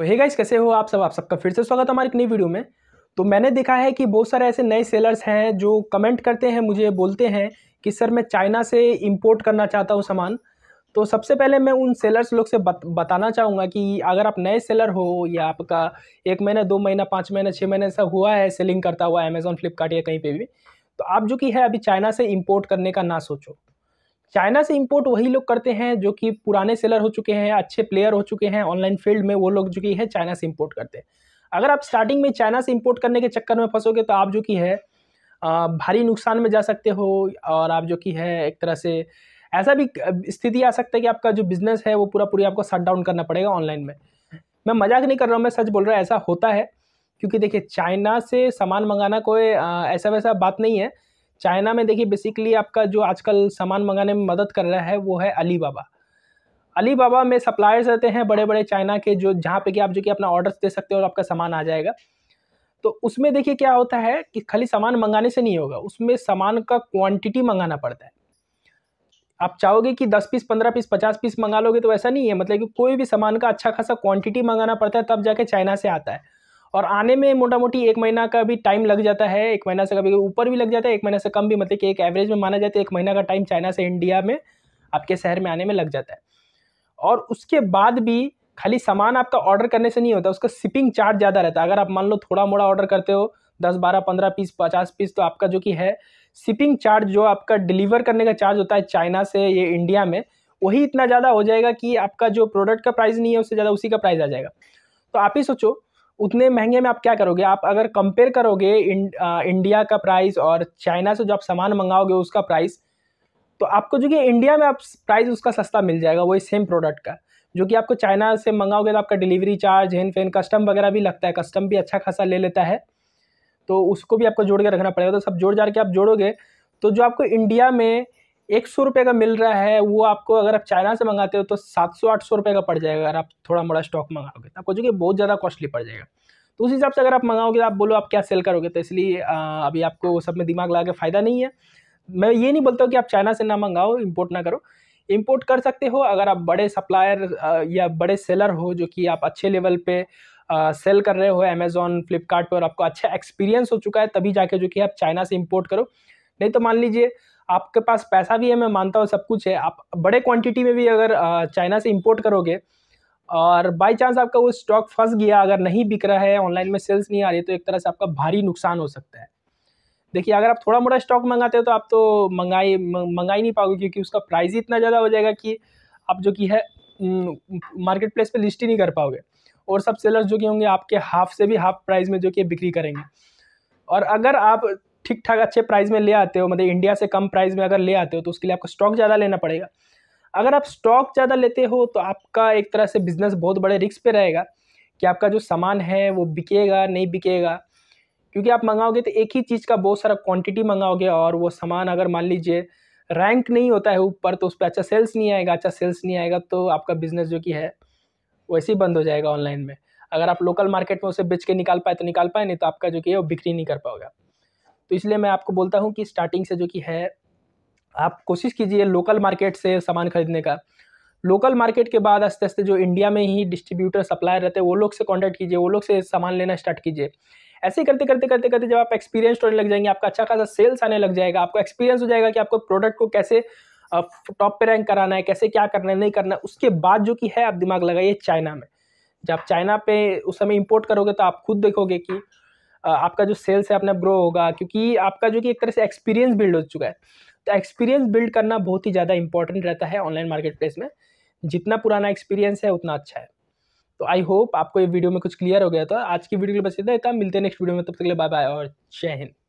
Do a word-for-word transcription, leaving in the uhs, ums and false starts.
तो hey guys, कैसे हो आप सब? आप सबका फिर से स्वागत है हमारी एक नई वीडियो में। तो मैंने देखा है कि बहुत सारे ऐसे नए सेलर्स हैं जो कमेंट करते हैं, मुझे बोलते हैं कि सर मैं चाइना से इंपोर्ट करना चाहता हूं सामान। तो सबसे पहले मैं उन सेलर्स लोग से बत, बताना चाहूँगा कि अगर आप नए सेलर हो या आपका एक महीना दो महीना पाँच महीना छः महीने सब हुआ है सेलिंग करता हुआ अमेज़ॉन फ्लिपकार्ट या कहीं पर भी, तो आप जो कि है अभी चाइना से इम्पोर्ट करने का ना सोचो। चाइना से इंपोर्ट वही लोग करते हैं जो कि पुराने सेलर हो चुके हैं, अच्छे प्लेयर हो चुके हैं ऑनलाइन फील्ड में, वो लोग जो कि है चाइना से इंपोर्ट करते हैं। अगर आप स्टार्टिंग में चाइना से इंपोर्ट करने के चक्कर में फंसोगे तो आप जो कि है भारी नुकसान में जा सकते हो, और आप जो कि है एक तरह से ऐसा भी स्थिति आ सकता है कि आपका जो बिज़नेस है वो पूरा पूरी आपको शट डाउन करना पड़ेगा ऑनलाइन में। मैं मजाक नहीं कर रहा हूँ, मैं सच बोल रहा हूँ, ऐसा होता है। क्योंकि देखिए चाइना से सामान मंगाना कोई ऐसा वैसा बात नहीं है। चाइना में देखिए बेसिकली आपका जो आजकल सामान मंगाने में मदद कर रहा है वो है अलीबाबा। अलीबाबा में सप्लायर्स रहते हैं बड़े बड़े चाइना के, जो जहाँ पे कि आप जो कि अपना ऑर्डर्स दे सकते हो और आपका सामान आ जाएगा। तो उसमें देखिए क्या होता है कि खाली सामान मंगाने से नहीं होगा, उसमें सामान का क्वांटिटी मंगाना पड़ता है। आप चाहोगे कि दस पीस पंद्रह पीस पचास पीस मंगा लोगे तो ऐसा नहीं है, मतलब कि कोई भी सामान का अच्छा खासा क्वांटिटी मंगाना पड़ता है, तब जाके चाइना से आता है। और आने में मोटा मोटी एक महीना का भी टाइम लग जाता है, एक महीना से कभी ऊपर भी लग जाता है, एक महीना से कम भी, मतलब कि एक एवरेज में माना जाता है एक महीना का टाइम चाइना से इंडिया में आपके शहर में आने में लग जाता है। और उसके बाद भी खाली सामान आपका ऑर्डर करने से नहीं होता, उसका शिपिंग चार्ज ज़्यादा रहता है। अगर आप मान लो थोड़ा मोड़ा ऑर्डर करते हो दस बारह पंद्रह पीस पचास पीस, तो आपका जो कि है शिपिंग चार्ज, जो आपका डिलीवर करने का चार्ज होता है चाइना से ये इंडिया में, वही इतना ज़्यादा हो जाएगा कि आपका जो प्रोडक्ट का प्राइस नहीं है उससे ज़्यादा उसी का प्राइस आ जाएगा। तो आप ही सोचो उतने महंगे में आप क्या करोगे। आप अगर कंपेयर करोगे इं, आ, इंडिया का प्राइस और चाइना से जो आप सामान मंगाओगे उसका प्राइस, तो आपको जो कि इंडिया में आप प्राइस उसका सस्ता मिल जाएगा वही सेम प्रोडक्ट का, जो कि आपको चाइना से मंगाओगे तो आपका डिलीवरी चार्ज हेन फेन कस्टम वगैरह भी लगता है, कस्टम भी अच्छा खासा ले लेता है, तो उसको भी आपको जोड़ के रखना पड़ेगा। तो सब जोड़ जाड़ के आप जोड़ोगे तो जो आपको इंडिया में एक सौ रुपये का मिल रहा है वो आपको अगर आप चाइना से मंगाते हो तो सात सौ आठ सौ रुपये का पड़ जाएगा। अगर आप थोड़ा मोड़ा स्टॉक मंगाओगे तो आपको जो कि बहुत ज़्यादा कॉस्टली पड़ जाएगा। तो उस हिसाब से अगर आप मंगाओगे तो आप बोलो आप क्या सेल करोगे। तो इसलिए अभी आपको वो सब में दिमाग लगा के फ़ायदा नहीं है। मैं ये नहीं बोलता हूँ कि आप चाइना से ना मंगाओ, इम्पोर्ट ना करो, इम्पोर्ट कर सकते हो। अगर आप बड़े सप्लायर या बड़े सेलर हो जो कि आप अच्छे लेवल पे सेल कर रहे हो अमेज़ॉन फ्लिपकार्ट पर, आपको अच्छा एक्सपीरियंस हो चुका है, तभी जाके जो कि आप चाइना से इम्पोर्ट करो। नहीं तो मान लीजिए आपके पास पैसा भी है, मैं मानता हूँ सब कुछ है, आप बड़े क्वांटिटी में भी अगर चाइना से इंपोर्ट करोगे और बाय चांस आपका वो स्टॉक फंस गया, अगर नहीं बिक रहा है, ऑनलाइन में सेल्स नहीं आ रही, तो एक तरह से आपका भारी नुकसान हो सकता है। देखिए अगर आप थोड़ा मोटा स्टॉक मंगाते हो तो आप तो मंगाई मंगाई नहीं पाओगे, क्योंकि उसका प्राइस ही इतना ज़्यादा हो जाएगा कि आप जो कि है मार्केट प्लेस पर लिस्ट ही नहीं कर पाओगे, और सब सेलर्स जो कि होंगे आपके हाफ से भी हाफ प्राइस में जो कि बिक्री करेंगे। और अगर आप ठीक ठाक अच्छे प्राइस में ले आते हो, मतलब इंडिया से कम प्राइस में अगर ले आते हो, तो उसके लिए आपको स्टॉक ज़्यादा लेना पड़ेगा। अगर आप स्टॉक ज़्यादा लेते हो तो आपका एक तरह से बिज़नेस बहुत बड़े रिस्क पे रहेगा कि आपका जो सामान है वो बिकेगा नहीं बिकेगा, क्योंकि आप मंगाओगे तो एक ही चीज़ का बहुत सारा क्वांटिटी मंगाओगे, और वो सामान अगर मान लीजिए रैंक नहीं होता है ऊपर तो उस पर अच्छा सेल्स नहीं आएगा, अच्छा सेल्स नहीं आएगा तो आपका बिज़नेस जो कि है वैसे ही बंद हो जाएगा ऑनलाइन में। अगर आप लोकल मार्केट में उसे बेच के निकाल पाए तो निकाल पाए, नहीं तो आपका जो कि है वो बिक्री नहीं कर पाओगे। तो इसलिए मैं आपको बोलता हूँ कि स्टार्टिंग से जो कि है आप कोशिश कीजिए लोकल मार्केट से सामान खरीदने का। लोकल मार्केट के बाद आस्ते आस्ते जो इंडिया में ही डिस्ट्रीब्यूटर सप्लायर रहते हैं वो लोग से कांटेक्ट कीजिए, वो लोग से सामान लेना स्टार्ट कीजिए। ऐसे करते करते करते करते जब आप एक्सपीरियंस होने लग जाएंगे, आपका अच्छा खासा सेल्स आने लग जाएगा, आपको एक्सपीरियंस हो जाएगा कि आपको प्रोडक्ट को कैसे टॉप पे रैंक कराना है, कैसे क्या करना है नहीं करना है। उसके बाद जो कि है आप दिमाग लगाइए चाइना में। जब आप चाइना पर उस समय इम्पोर्ट करोगे तो आप खुद देखोगे कि आपका जो सेल्स है अपना ग्रो होगा, क्योंकि आपका जो कि एक तरह से एक्सपीरियंस बिल्ड हो चुका है। तो एक्सपीरियंस बिल्ड करना बहुत ही ज़्यादा इंपॉर्टेंट रहता है ऑनलाइन मार्केट प्लेस में। जितना पुराना एक्सपीरियंस है उतना अच्छा है। तो आई होप आपको ये वीडियो में कुछ क्लियर हो गया था। आज की वीडियो के लिए बस इतना ही था, मिलते हैं नेक्स्ट वीडियो में, तब तक के लिए बाय बाय और जय हिंद।